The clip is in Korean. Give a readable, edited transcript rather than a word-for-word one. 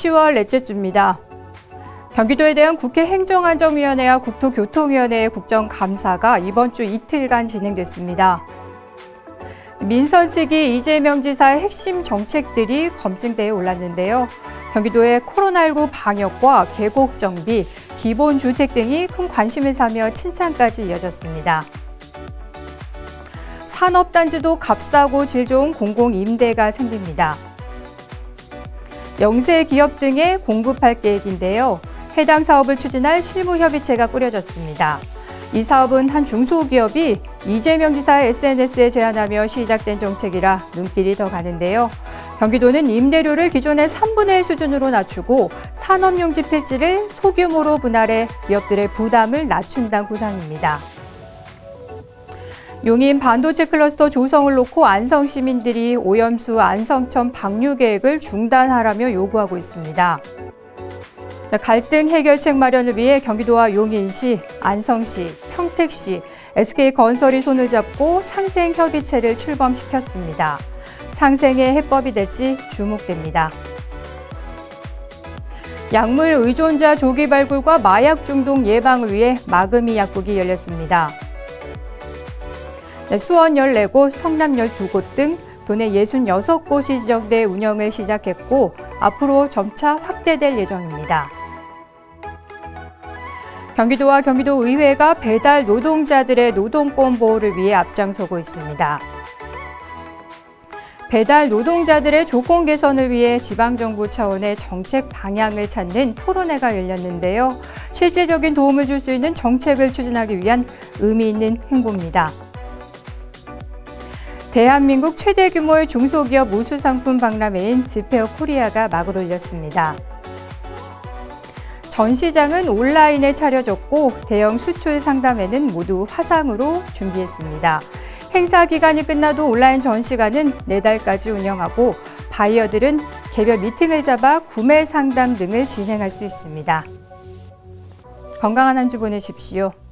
10월 넷째 주입니다. 경기도에 대한 국회 행정안전위원회와 국토교통위원회의 국정감사가 이번 주 이틀간 진행됐습니다. 민선 시기 이재명 지사의 핵심 정책들이 검증대에 올랐는데요. 경기도의 코로나19 방역과 계곡 정비, 기본주택 등이 큰 관심을 사며 칭찬까지 이어졌습니다. 산업단지도 값싸고 질 좋은 공공임대가 생깁니다. 영세기업 등에 공급할 계획인데요. 해당 사업을 추진할 실무협의체가 꾸려졌습니다. 이 사업은 한 중소기업이 이재명 지사의 SNS에 제안하며 시작된 정책이라 눈길이 더 가는데요. 경기도는 임대료를 기존의 3분의 1 수준으로 낮추고 산업용지 필지를 소규모로 분할해 기업들의 부담을 낮춘다는 구상입니다. 용인 반도체 클러스터 조성을 놓고 안성 시민들이 오염수 안성천 방류 계획을 중단하라며 요구하고 있습니다. 갈등 해결책 마련을 위해 경기도와 용인시, 안성시, 평택시, SK건설이 손을 잡고 상생협의체를 출범시켰습니다. 상생의 해법이 될지 주목됩니다. 약물 의존자 조기 발굴과 마약 중독 예방을 위해 마금이 약국이 열렸습니다. 수원 14곳, 성남 12곳 등 도내 66곳이 지정돼 운영을 시작했고 앞으로 점차 확대될 예정입니다. 경기도와 경기도의회가 배달 노동자들의 노동권 보호를 위해 앞장서고 있습니다. 배달 노동자들의 조건 개선을 위해 지방정부 차원의 정책 방향을 찾는 토론회가 열렸는데요. 실질적인 도움을 줄 수 있는 정책을 추진하기 위한 의미 있는 행보입니다. 대한민국 최대 규모의 중소기업 우수상품 박람회인 지페어 코리아가 막을 올렸습니다. 전시장은 온라인에 차려졌고 대형 수출 상담회는 모두 화상으로 준비했습니다. 행사 기간이 끝나도 온라인 전시관은 내달까지 운영하고 바이어들은 개별 미팅을 잡아 구매 상담 등을 진행할 수 있습니다. 건강한 한 주 보내십시오.